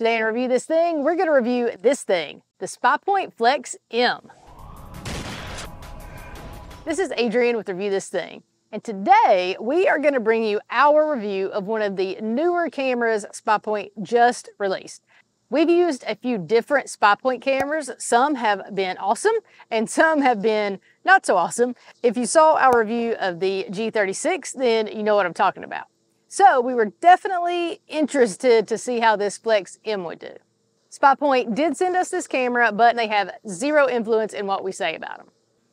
Today in Review This Thing, we're gonna review this thing, the SpyPoint Flex M. This is Adrian with Review This Thing. And today we are gonna bring you our review of one of the newer cameras SpyPoint just released. We've used a few different SpyPoint cameras. Some have been awesome and some have been not so awesome. If you saw our review of the G36, then you know what I'm talking about. So we were definitely interested to see how this Flex M would do. SpyPoint did send us this camera, but they have zero influence in what we say about them.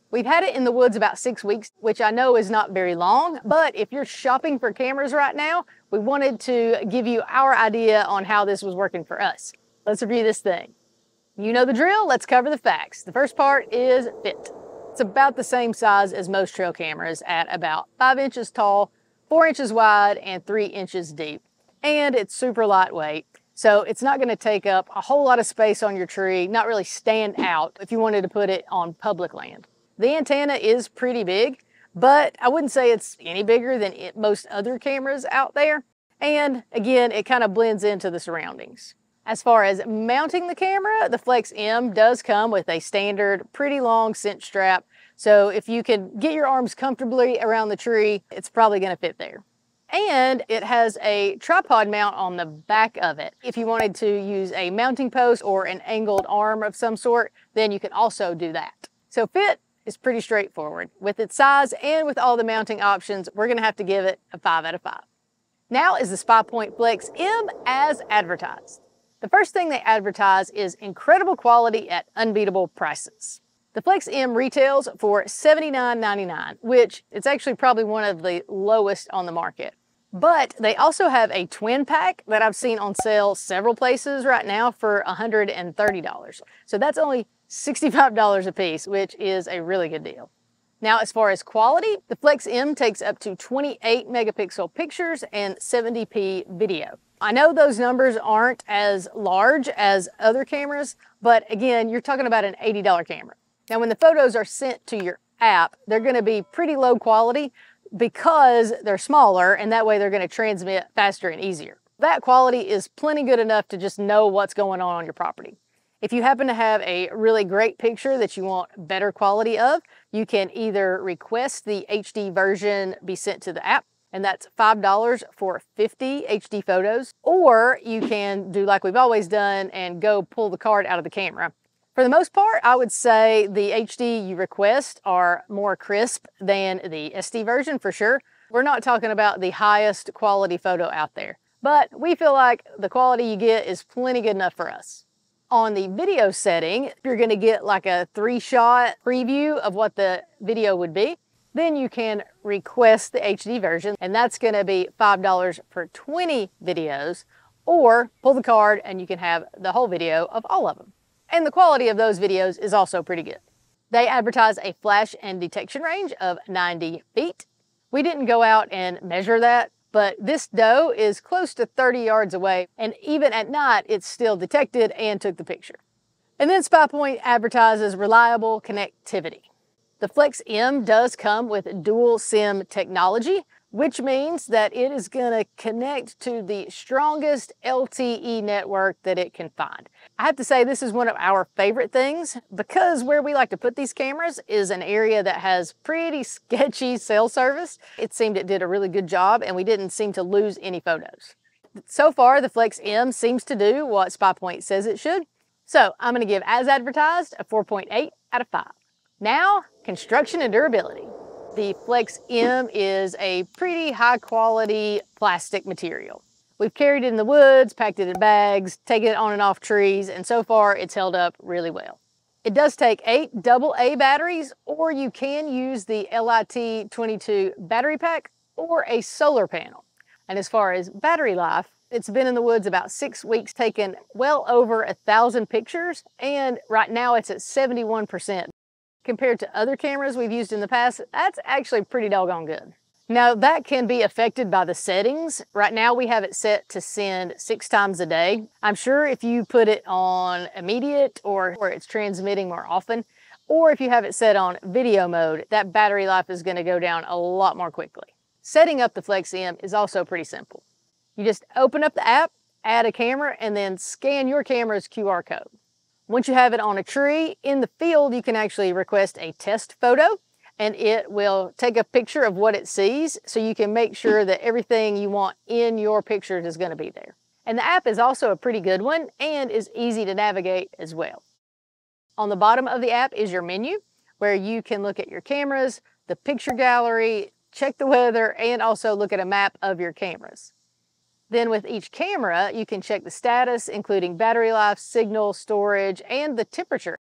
We've had it in the woods about 6 weeks, which I know is not very long, but if you're shopping for cameras right now, we wanted to give you our idea on how this was working for us. Let's review this thing. You know the drill, let's cover the facts. The first part is fit. It's about the same size as most trail cameras at about 5 inches tall, 4 inches wide, and 3 inches deep. And it's super lightweight, so it's not gonna take up a whole lot of space on your tree, not really stand out if you wanted to put it on public land. The antenna is pretty big, but I wouldn't say it's any bigger than most other cameras out there. And again, it kind of blends into the surroundings. As far as mounting the camera, the Flex M does come with a standard pretty long cinch strap. So if you can get your arms comfortably around the tree, it's probably gonna fit there. And it has a tripod mount on the back of it. If you wanted to use a mounting post or an angled arm of some sort, then you can also do that. So fit is pretty straightforward. With its size and with all the mounting options, we're gonna have to give it a 5 out of 5. Now is the SpyPoint Flex M as advertised. The first thing they advertise is incredible quality at unbeatable prices. The Flex M retails for $79.99, which it's actually probably one of the lowest on the market. But they also have a twin pack that I've seen on sale several places right now for $130. So that's only $65 a piece, which is a really good deal. Now, as far as quality, the Flex M takes up to 28 megapixel pictures and 70p video. I know those numbers aren't as large as other cameras, but again, you're talking about an $80 camera. Now, when the photos are sent to your app, they're gonna be pretty low quality because they're smaller, and that way they're gonna transmit faster and easier. That quality is plenty good enough to just know what's going on your property. If you happen to have a really great picture that you want better quality of, you can either request the HD version be sent to the app, and that's $5 for 50 HD photos, or you can do like we've always done and go pull the card out of the camera. For the most part, I would say the HD you request are more crisp than the SD version for sure. We're not talking about the highest quality photo out there, but we feel like the quality you get is plenty good enough for us. On the video setting, you're gonna get like a 3-shot preview of what the video would be. Then you can request the HD version, and that's gonna be $5 for 20 videos, or pull the card and you can have the whole video of all of them. And the quality of those videos is also pretty good. They advertise a flash and detection range of 90 feet. We didn't go out and measure that, but this doe is close to 30 yards away, and even at night, it's still detected and took the picture. And then SpyPoint advertises reliable connectivity. The Flex M does come with dual SIM technology, which means that it is gonna connect to the strongest LTE network that it can find. I have to say this is one of our favorite things because where we like to put these cameras is an area that has pretty sketchy cell service. It seemed it did a really good job and we didn't seem to lose any photos. So far, the Flex M seems to do what SpyPoint says it should. So I'm gonna give as advertised a 4.8 out of 5. Now, construction and durability. The Flex M is a pretty high quality plastic material. We've carried it in the woods, packed it in bags, taken it on and off trees, and so far it's held up really well. It does take 8 AA batteries, or you can use the LIT22 battery pack or a solar panel. And as far as battery life, it's been in the woods about 6 weeks, taken well over 1,000 pictures, and right now it's at 71%. Compared to other cameras we've used in the past, that's actually pretty doggone good. Now that can be affected by the settings. Right now we have it set to send 6 times a day. I'm sure if you put it on immediate or where it's transmitting more often, or if you have it set on video mode, that battery life is gonna go down a lot more quickly. Setting up the Flex M is also pretty simple. You just open up the app, add a camera, and then scan your camera's QR code. Once you have it on a tree in the field, you can actually request a test photo, and it will take a picture of what it sees, so you can make sure that everything you want in your picture is going to be there. And the app is also a pretty good one and is easy to navigate as well. On the bottom of the app is your menu, where you can look at your cameras, the picture gallery, check the weather, and also look at a map of your cameras. Then with each camera, you can check the status, including battery life, signal, storage, and the temperature.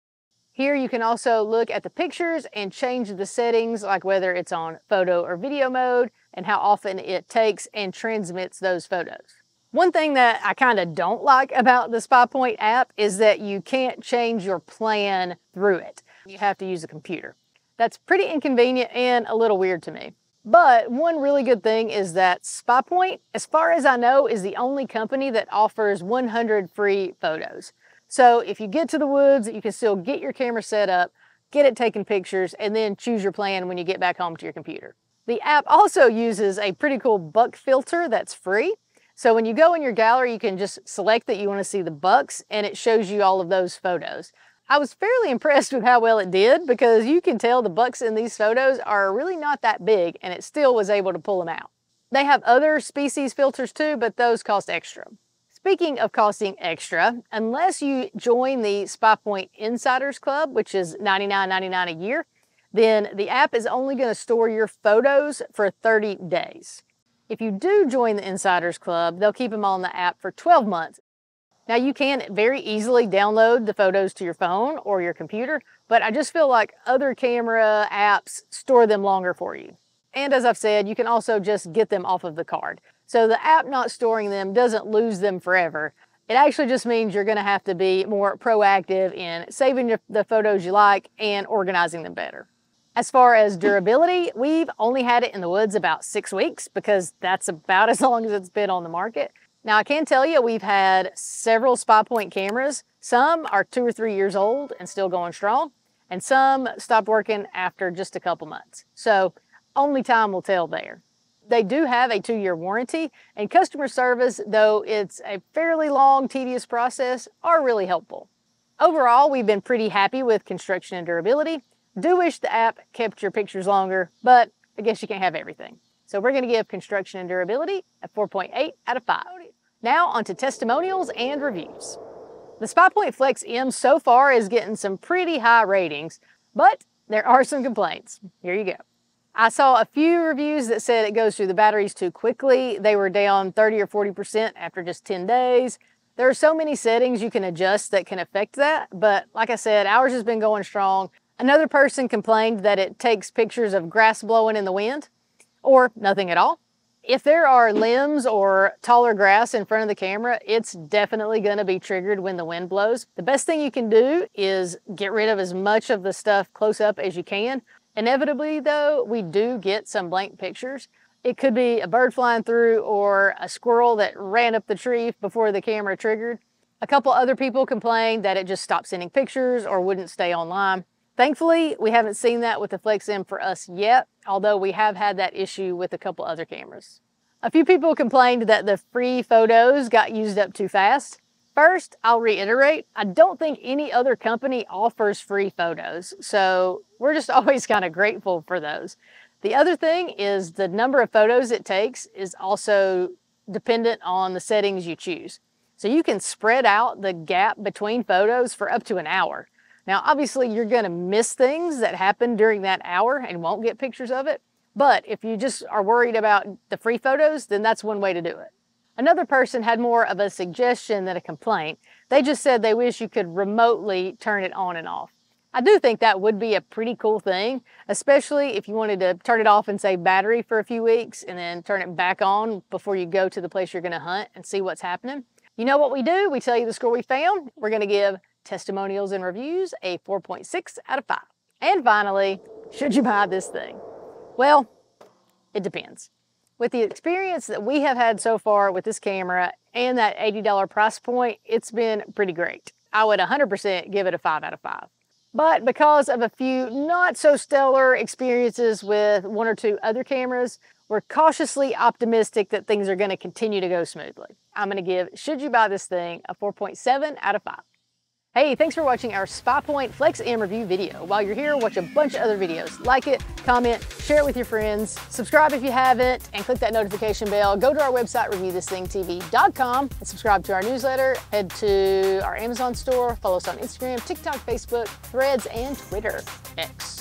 Here you can also look at the pictures and change the settings, like whether it's on photo or video mode and how often it takes and transmits those photos. One thing that I kind of don't like about the SpyPoint app is that you can't change your plan through it. You have to use a computer. That's pretty inconvenient and a little weird to me. But one really good thing is that SpyPoint, as far as I know, is the only company that offers 100 free photos. So if you get to the woods, you can still get your camera set up, get it taking pictures, and then choose your plan when you get back home to your computer. The app also uses a pretty cool buck filter that's free. So when you go in your gallery, you can just select that you want to see the bucks, and it shows you all of those photos. I was fairly impressed with how well it did, because you can tell the bucks in these photos are really not that big, and it still was able to pull them out. They have other species filters too, but those cost extra. Speaking of costing extra, unless you join the SpyPoint Insiders Club, which is $99.99 a year, then the app is only going to store your photos for 30 days. If you do join the Insiders Club, they'll keep them on the app for 12 months. Now, you can very easily download the photos to your phone or your computer, but I just feel like other camera apps store them longer for you. And as I've said, you can also just get them off of the card. So the app not storing them doesn't lose them forever. It actually just means you're going to have to be more proactive in saving the photos you like and organizing them better. As far as durability, we've only had it in the woods about 6 weeks, because that's about as long as it's been on the market. Now, I can tell you we've had several SpyPoint cameras. Some are 2 or 3 years old and still going strong, and some stopped working after just a couple months. So only time will tell there. They do have a 2-year warranty, and customer service, though it's a fairly long, tedious process, are really helpful. Overall, we've been pretty happy with construction and durability. Do wish the app kept your pictures longer, but I guess you can't have everything. So we're going to give construction and durability a 4.8 out of 5. Now onto testimonials and reviews. The SpyPoint Flex M so far is getting some pretty high ratings, but there are some complaints. Here you go. I saw a few reviews that said it goes through the batteries too quickly. They were down 30 or 40% after just 10 days. There are so many settings you can adjust that can affect that, but like I said, ours has been going strong. Another person complained that it takes pictures of grass blowing in the wind, or nothing at all. If there are limbs or taller grass in front of the camera, it's definitely going to be triggered when the wind blows. The best thing you can do is get rid of as much of the stuff close up as you can. Inevitably, though, we do get some blank pictures. It could be a bird flying through or a squirrel that ran up the tree before the camera triggered. A couple other people complained that it just stopped sending pictures or wouldn't stay online. Thankfully, we haven't seen that with the Flex M for us yet, although we have had that issue with a couple other cameras. A few people complained that the free photos got used up too fast. First, I'll reiterate, I don't think any other company offers free photos, so we're just always kind of grateful for those. The other thing is the number of photos it takes is also dependent on the settings you choose. So you can spread out the gap between photos for up to an hour. Now, obviously, you're going to miss things that happen during that hour and won't get pictures of it. But if you just are worried about the free photos, then that's one way to do it. Another person had more of a suggestion than a complaint. They just said they wish you could remotely turn it on and off. I do think that would be a pretty cool thing, especially if you wanted to turn it off and save battery for a few weeks and then turn it back on before you go to the place you're going to hunt and see what's happening. You know what we do? We tell you the score we found. We're going to give testimonials and reviews a 4.6 out of 5. And finally, should you buy this thing? Well, it depends. With the experience that we have had so far with this camera and that $80 price point, it's been pretty great. I would 100% give it a 5 out of 5. But because of a few not so stellar experiences with one or two other cameras, We're cautiously optimistic that things are going to continue to go smoothly. I'm going to give Should You Buy This Thing a 4.7 out of 5. Hey, thanks for watching our SpyPoint Flex M review video. While you're here, watch a bunch of other videos. Like it, comment, share it with your friends, subscribe if you haven't, and click that notification bell. Go to our website, reviewthistthingtv.com, and subscribe to our newsletter. Head to our Amazon store, follow us on Instagram, TikTok, Facebook, Threads, and Twitter. X.